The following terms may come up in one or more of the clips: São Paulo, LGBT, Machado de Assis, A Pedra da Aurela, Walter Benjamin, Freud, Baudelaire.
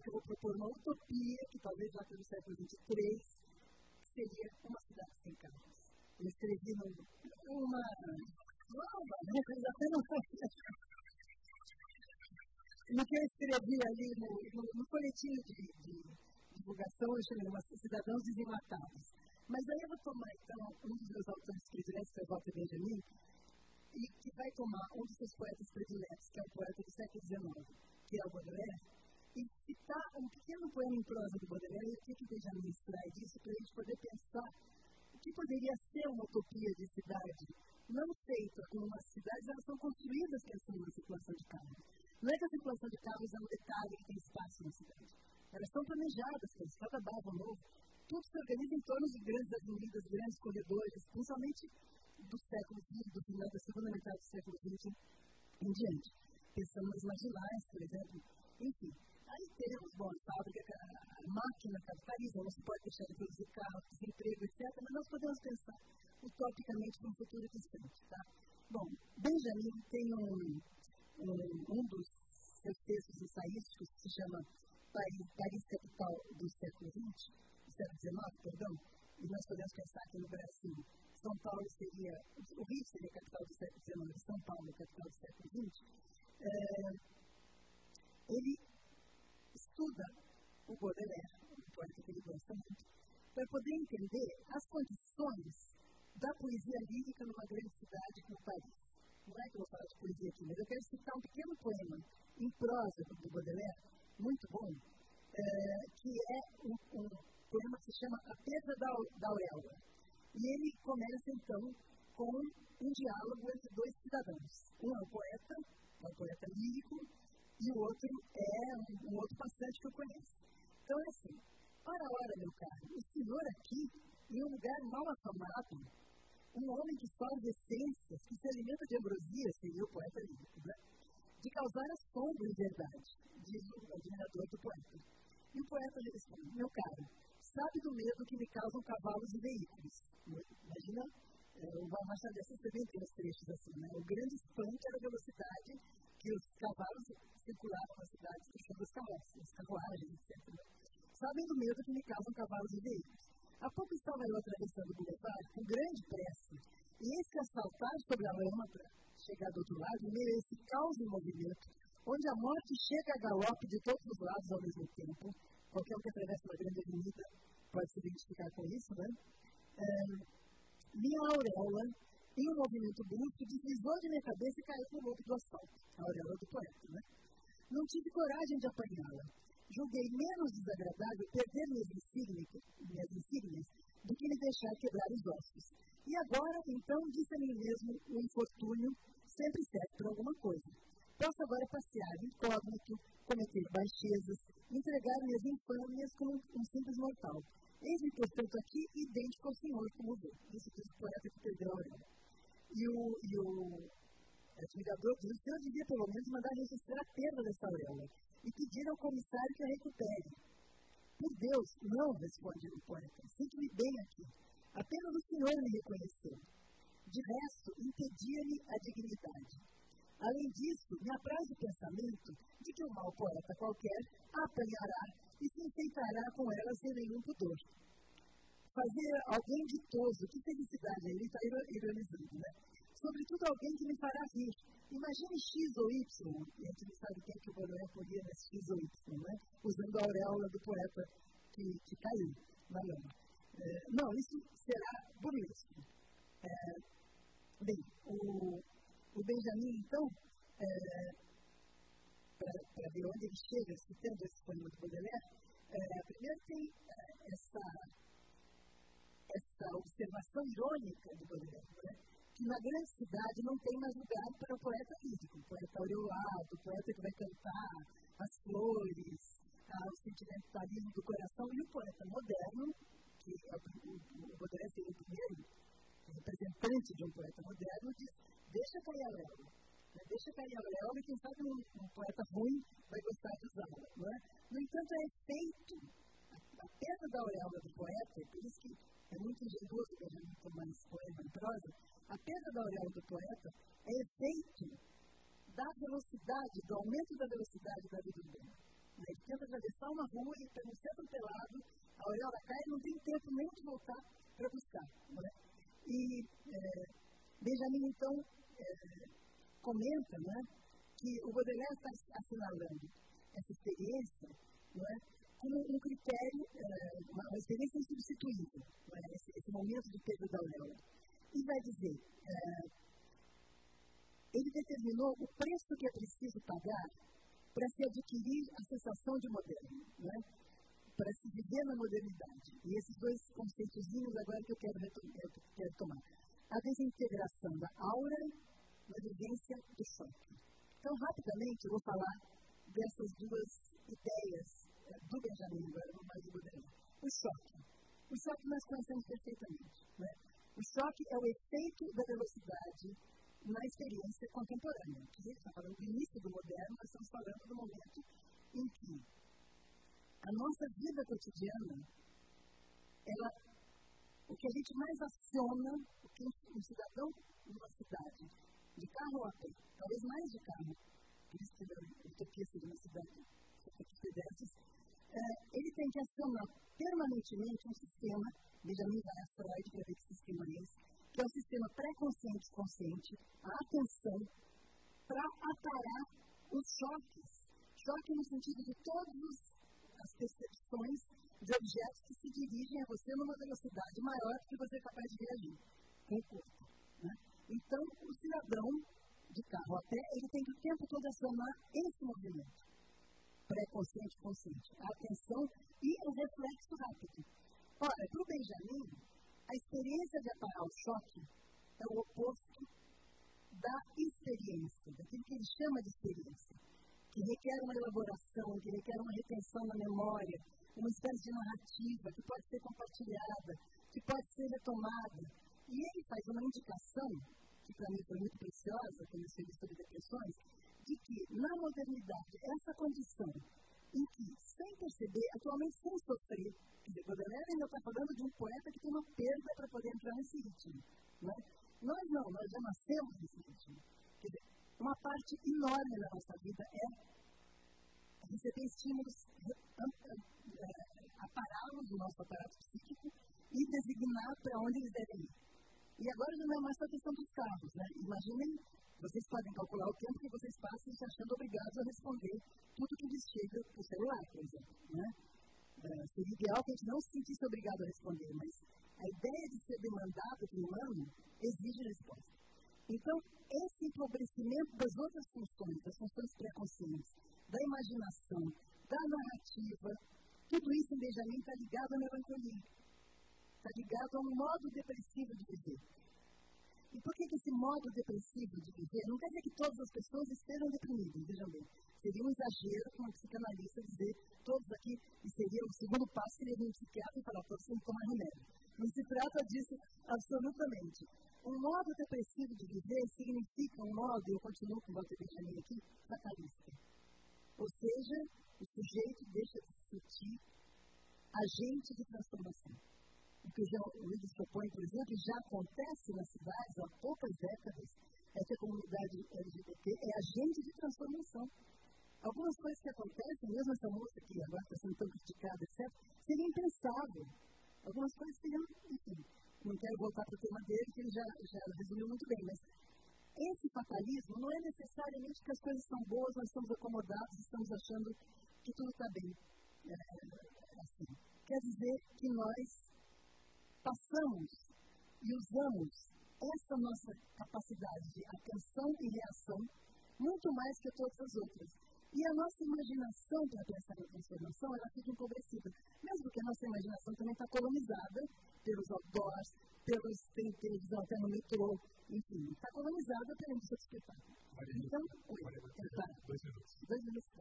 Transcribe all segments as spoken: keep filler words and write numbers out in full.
que eu vou propor uma utopia, que talvez lá pelo século vinte e três, seria uma cidade sem carros. Eu escrevi uma... No que eu escrevi ali no, no, no folhetinho de, de divulgação, eu chamei uma Cidadãos Desenlatados. Mas aí eu vou tomar, então, um dos meus autores prediletos, que é o Walter Benjamin, e que vai tomar um dos seus poetas prediletos, que é o poeta do século dezenove, que é o Baudelaire, e citar um pequeno poema em prosa do Baudelaire, e o que o Benjamin extrai disso, para a gente poder pensar o que poderia ser uma utopia de cidade, não feita como as cidades, elas são construídas pensando na circulação de carros. Não é que a circulação de carros é um detalhe que tem espaço na cidade. Elas são planejadas, tem cada bairro novo, tudo se organiza em torno de grandes avenidas, grandes corredores, principalmente do século vinte, do final da segunda metade do século vinte em diante. Pensando nas marginais, por exemplo. Enfim, aí teremos, bom, a fábrica, a máquina capitalista, não se pode deixar de produzir carros, desemprego, etcétera, mas nós podemos pensar utopicamente num futuro distante, tá? Bom, Benjamin tem um, um, um dos seus textos ensaísticos que se chama Paris, Paris Capital do século vinte, do século dezenove, perdão, e nós podemos pensar que no Brasil, São Paulo seria, o Rio seria a capital do século dezenove, São Paulo a capital do século vinte, é, ele estuda o Baudelaire, um poeta que ele gosta muito, para poder entender as condições da poesia lírica numa grande cidade como Paris. Não é que eu vou falar de poesia aqui, mas eu quero citar um pequeno poema em prosa do Baudelaire, muito bom, é, que é um, um poema que se chama A Pedra da Aurela. E ele começa, então, com um diálogo entre dois cidadãos. Um é um poeta, um poeta lírico, e o outro é um, um outro passante que eu conheço. Então é assim, ora, ora, meu caro, o senhor aqui, em um lugar mal afamado, um homem que faz essências, que se alimenta de ambrosia, seria o poeta lírico, né? De causar assombro e verdade, diz o admirador do poeta. E o poeta lhe responde, meu caro, sabe do medo que me causam cavalos e veículos. Imagina, é, o Machado de Assis também tem os trechos assim, né? O grande espanto era a velocidade que os cavalos circulavam nas cidades puxando as carroças, as carruagens, etcétera. Sabem do medo que me causam cavalos e veículos. Há pouco estava eu atravessando o boulevard com grande pressa, e eis que assaltar sobre a lâmpada, chegar do outro lado, meio a esse caos e movimento, onde a morte chega a galope de todos os lados ao mesmo tempo. Qualquer um que atravessa uma grande avenida pode se identificar com isso, né? É, minha auréola, em um movimento brusco, deslizou de minha cabeça e caiu no lobo do asfalto. A auréola do poeta, né? Não tive coragem de apanhá-la. Julguei menos desagradável perder minhas insígnias, minhas insígnias do que me deixar quebrar os ossos. E agora, então, disse a mim mesmo, o infortúnio sempre serve para alguma coisa. Posso agora passear incógnito, cometer baixezas, entregar minhas infâmias como um simples mortal. Eis-me, portanto, aqui idêntico ao Senhor, como vê. Isso diz o poeta que perdeu a orelha. E o, e o admirador diz, o senhor devia, pelo menos, mandar registrar a perda dessa auréola e pedir ao comissário que a recupere. Por Deus, não, responde o poeta, sinto-me bem aqui. Apenas o senhor me reconheceu. De resto, impedia-me a dignidade. Além disso, me apraz o pensamento de que um mau poeta qualquer a apanhará e se enfeitará com ela sem nenhum pudor. Fazer alguém ditoso, que felicidade, ele está ironizando, né? Sobretudo alguém que me fará rir. Imagine X ou Y, e a gente não sabe quem que o Baudelaire podia nesse X ou Y, né? Usando a auréola do poeta que, que caiu na lama. É, não, isso será burlesco. É, bem, o... O Benjamin, então, é, para ver onde ele chega, citando esse poema do Baudelaire, é, primeiro tem é, essa, essa observação irônica do Baudelaire, né? Que na grande cidade não tem mais lugar para o poeta lírico, o poeta aureolado, o poeta que vai cantar as flores, tá? O sentimentalismo do coração, e o poeta moderno, que é o, o Baudelaire seria o primeiro representante de um poeta moderno, diz, deixa cair a auréola, né? Deixa cair a auréola e quem sabe um, um poeta ruim vai gostar de usá-la, não é? No entanto, é feito a pedra da auréola do poeta, por isso que é muito ingenioso que a gente toma esse poema em prosa, a pedra da auréola do poeta é efeito da velocidade, do aumento da velocidade da vida humana. mas tenta atravessar uma rua e está no centro pelado, a Aurela cai e não tem tempo nem de voltar para buscar. Né? E é, Benjamin, então, é, comenta, né, que o Baudelaire está assinalando essa experiência, né, como um critério, é, uma experiência insubstituível, né, esse, esse momento do Pedro da Aurela. E vai dizer, é, ele determinou o preço que é preciso pagar para se adquirir a sensação de moderno, né? Para se viver na modernidade. E esses dois conceitozinhos agora que eu quero, eu quero tomar. A desintegração da aura e a vivência do choque. Então, rapidamente, eu vou falar dessas duas ideias do Benjamin, agora vou mais do Baudelaire. O choque. O choque nós conhecemos perfeitamente, né? O choque é o efeito da velocidade na experiência contemporânea. A gente está falando do início do moderno, nós estamos falando do momento em que a nossa vida cotidiana, ela, o que a gente mais aciona, o que um cidadão de uma cidade, de carro a pé, talvez mais de carro, do que seja uma cidade de pedestres, é, ele tem que acionar permanentemente um sistema, Benjamin vai a Freud para ver que sistema é esse, que é o sistema pré-consciente e consciente, a atenção, para aparar os choques. Choque no sentido de todas as percepções de objetos que se dirigem a você numa velocidade maior do que você é capaz de reagir com o corpo. Né? Então, o cidadão de carro a pé, ele tem que o tempo todo acionar esse movimento pré-consciente e consciente, a atenção e o reflexo rápido. Ora, para o Benjamin, a experiência de aparar o choque é o oposto da experiência, daquilo que ele chama de experiência, que requer uma elaboração, que requer uma retenção na memória, uma espécie de narrativa que pode ser compartilhada, que pode ser retomada. E ele faz uma indicação, que para mim foi muito preciosa, que eu escrevi sobre depressões, de que na modernidade, essa condição em que, sem perceber, atualmente sem sofrer, quer dizer, Baudelaire ainda está falando de um poeta que tem uma perda para poder entrar nesse ritmo. Né? Nós não, nós já nascemos nesse ritmo. Quer dizer, uma parte enorme da nossa vida é receber estímulos, apará-los do nosso aparato psíquico e designar para onde eles devem ir. E agora não é mais só questão dos carros, né? Imaginem, vocês podem calcular o tempo que vocês passam se achando obrigados a responder tudo que lhes chega por celular, por exemplo, né? É, seria ideal que a gente não se sentisse obrigado a responder, mas a ideia de ser demandado por um humano exige resposta. Então, esse empobrecimento das outras funções, das funções pré-conscientes, da imaginação, da narrativa, tudo isso em Benjamin está ligado à melancolia, está ligado a um modo depressivo de viver. E por que esse modo depressivo de viver não quer dizer que todas as pessoas estejam deprimidas, vejam bem. Seria um exagero para um psicanalista dizer todos aqui, e seria o segundo passo, seria um psiquiatra e falar todos têm que tomar remédio. Não se trata disso absolutamente. Um modo depressivo de viver significa um modo, eu continuo com o Walter Benjamin aqui, fatalista. Ou seja, o sujeito deixa de se sentir agente de transformação. O que o Luiz propõe, por exemplo, já acontece nas cidades há poucas décadas, é que a comunidade L G B T é agente de transformação. Algumas coisas que acontecem, mesmo essa moça que agora está sendo tão criticada, etcétera, seria impensável. Algumas coisas seriam, enfim, não quero voltar para o tema dele, que ele já, já resumiu muito bem, mas esse fatalismo não é necessariamente que as coisas são boas, nós estamos acomodados, estamos achando que tudo está bem. É, assim. Quer dizer que nós passamos e usamos essa nossa capacidade de atenção e reação muito mais que todas as outras. E a nossa imaginação para pensar na transformação, ela fica empobrecida. Mesmo que a nossa imaginação também está colonizada pelos outdoors, pelos televisão, até no metrô, enfim, está colonizada pela indústria do espetáculo. Então, oi, tá? Dois minutos. Dois minutos.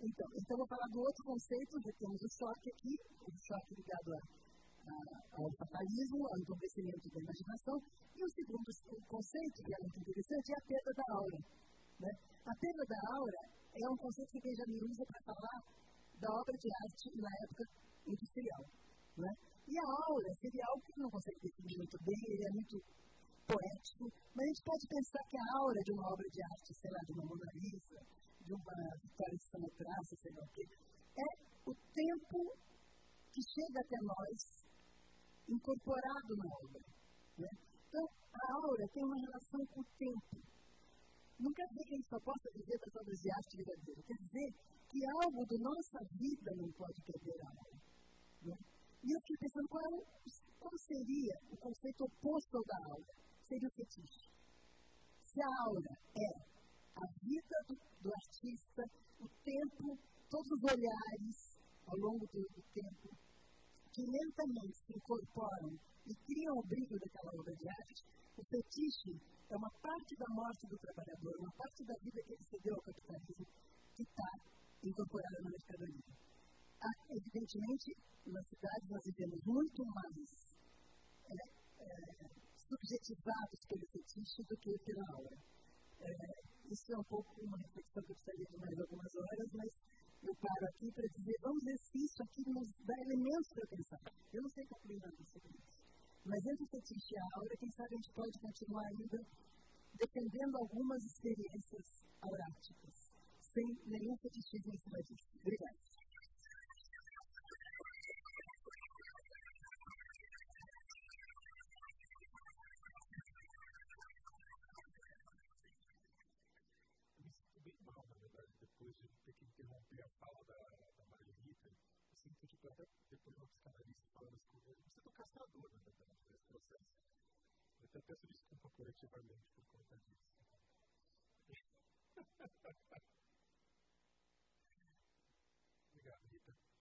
Então, então, vou falar do outro conceito, já temos o choque aqui, o choque ligado a ao fatalismo, ao empobrecimento da imaginação. E o segundo conceito, que é muito interessante, é a perda da aura. Né? A perda da aura é um conceito que Benjamin usa para falar da obra de arte na época industrial. Né? E a aura seria algo que não consegue definir muito bem, ele é muito poético, mas a gente pode pensar que a aura de uma obra de arte, sei lá, de uma Mona Lisa, de uma Vitória de São Atrás, sei lá o quê, é o tempo que chega até nós incorporado na obra. Né? Então, a aura tem uma relação com o tempo. Não quer dizer que a gente só possa dizer das obras de arte verdadeira, quer dizer que algo da nossa vida não pode perder a aura. Né? E eu fiquei pensando qual, qual seria o conceito oposto ao da aura. Seria o fetiche. Se a aura é a vida do, do artista, o tempo, todos os olhares ao longo do, do tempo, que lentamente se incorporam e criam o brilho daquela obra de arte, o fetiche é uma parte da morte do trabalhador, uma parte da vida que ele cedeu ao capitalismo, que está incorporada na mercadoria. Ah, evidentemente, nas cidades nós vivemos muito mais é, é, subjetivados pelo fetiche do que pela aura. É, isso é um pouco uma reflexão que eu precisaria de mais algumas horas, mas eu paro aqui para dizer, vamos ver se isso aqui nos dá elementos para pensar. Eu não sei concluir nada sobre isso. Mas entre o fetiche e a aura, quem sabe a gente pode continuar ainda defendendo algumas experiências auráticas, sem nenhum fetichismo em cima disso. Obrigada. Eu peço desculpa coletivamente por conta disso.